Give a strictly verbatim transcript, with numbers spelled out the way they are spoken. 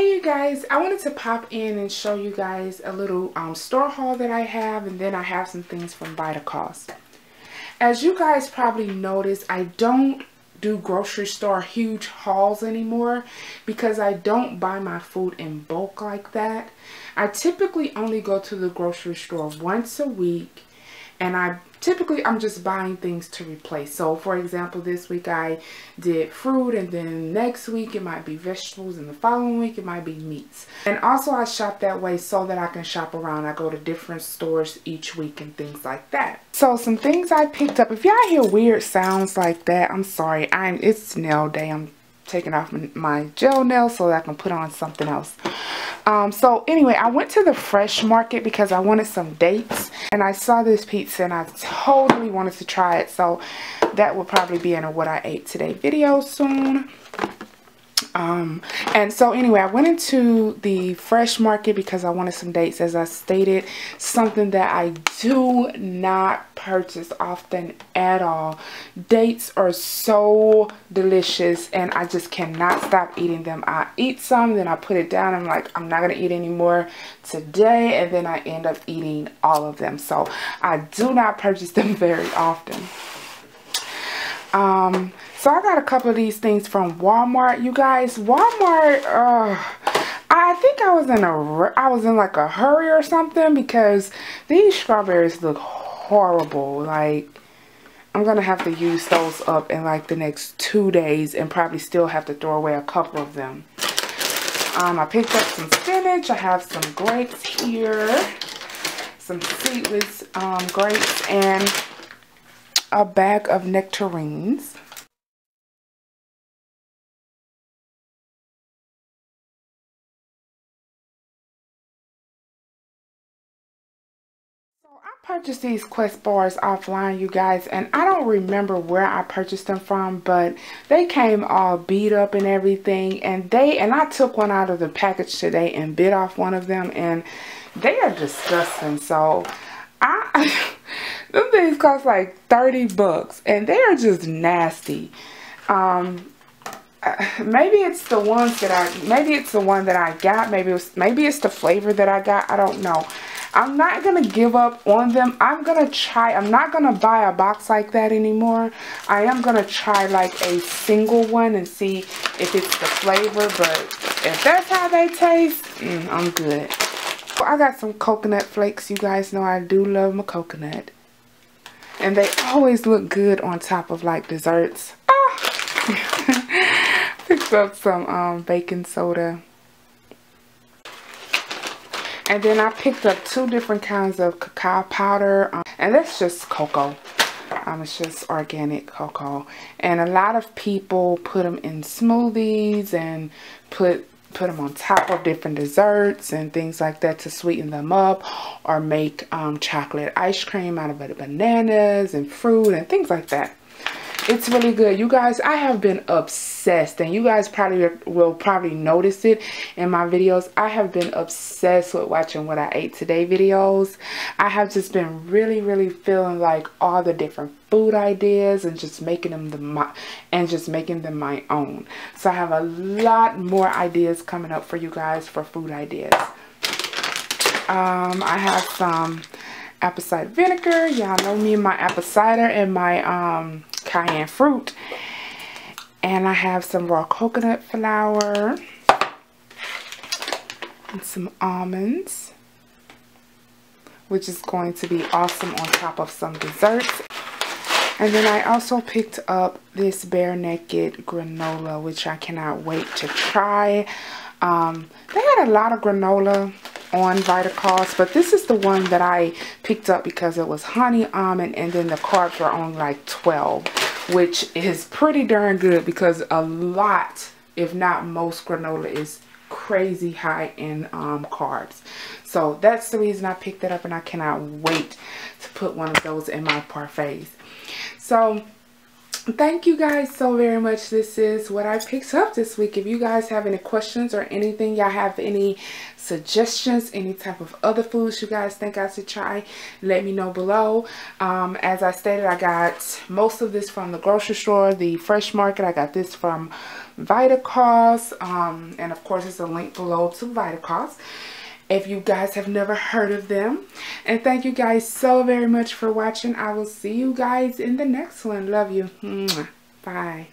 Hey you guys, I wanted to pop in and show you guys a little um, store haul that I have, and then I have some things from Vitacost. As you guys probably noticed, I don't do grocery store huge hauls anymore because I don't buy my food in bulk like that. I typically only go to the grocery store once a week, and I typically I'm just buying things to replace. So for example, this week I did fruit, and then next week it might be vegetables, and the following week it might be meats. And also I shop that way so that I can shop around. I go to different stores each week and things like that. So some things I picked up. If y'all hear weird sounds like that, I'm sorry. I'm it's nail day. I'm taking off my gel nails so that I can put on something else. Um, so anyway, I went to the fresh market because I wanted some dates, and I saw this pizza and I totally wanted to try it. So that will probably be in a what I ate today video soon. Um, and so anyway, I went into the fresh market because I wanted some dates, as I stated, something that I do not purchase often at all. Dates are so delicious and I just cannot stop eating them. I eat some, then I put it down. I'm like, I'm not going to eat anymore today. And then I end up eating all of them. So I do not purchase them very often. Um, so I got a couple of these things from Walmart, you guys. Walmart, uh, I think I was in a, I was in like a hurry or something because these strawberries look horrible. Like, I'm going to have to use those up in like the next two days and probably still have to throw away a couple of them. Um, I picked up some spinach. I have some grapes here, some seedless, um, grapes, and a bag of nectarines. So I purchased these Quest bars offline, you guys, and I don't remember where I purchased them from, but they came all beat up and everything, and they and I took one out of the package today and bit off one of them, and they are disgusting. So I them things cost like thirty bucks, and they are just nasty. Um, maybe it's the ones that I, maybe it's the one that I got. Maybe it was, maybe it's the flavor that I got. I don't know. I'm not going to give up on them. I'm going to try. I'm not going to buy a box like that anymore. I am going to try like a single one and see if it's the flavor, but if that's how they taste, mm, I'm good. I got some coconut flakes. You guys know I do love my coconut. And they always look good on top of like desserts. Oh. Picked up some um, baking soda. And then I picked up two different kinds of cacao powder. Um, and that's just cocoa. Um, it's just organic cocoa. And a lot of people put them in smoothies and put put them on top of different desserts and things like that to sweeten them up, or make um, chocolate ice cream out of bananas and fruit and things like that. It's really good, you guys. I have been obsessed, and you guys probably will probably notice it in my videos. I have been obsessed with watching what I ate today videos. I have just been really really feeling like all the different food ideas and just making them the my and just making them my own. So I have a lot more ideas coming up for you guys for food ideas. um I have some apple cider vinegar. Y'all know me and my apple cider and my um cayenne fruit, and I have some raw coconut flour and some almonds, which is going to be awesome on top of some desserts. And then I also picked up this Bare Naked granola, which I cannot wait to try. Um, they had a lot of granola on Vitacost, but this is the one that I picked up because it was honey almond, and then the carbs were only like twelve, which is pretty darn good because a lot, if not most, granola is crazy high in um, carbs. So that's the reason I picked it up, and I cannot wait to put one of those in my parfaits. So thank you guys so very much. This is what I picked up this week. If you guys have any questions or anything, y'all have any suggestions, any type of other foods you guys think I should try, let me know below. Um, as I stated, I got most of this from the grocery store, the fresh market. I got this from Vitacost, um, and of course there's a link below to Vitacost if you guys have never heard of them. And thank you guys so very much for watching. I will see you guys in the next one. Love you. Bye.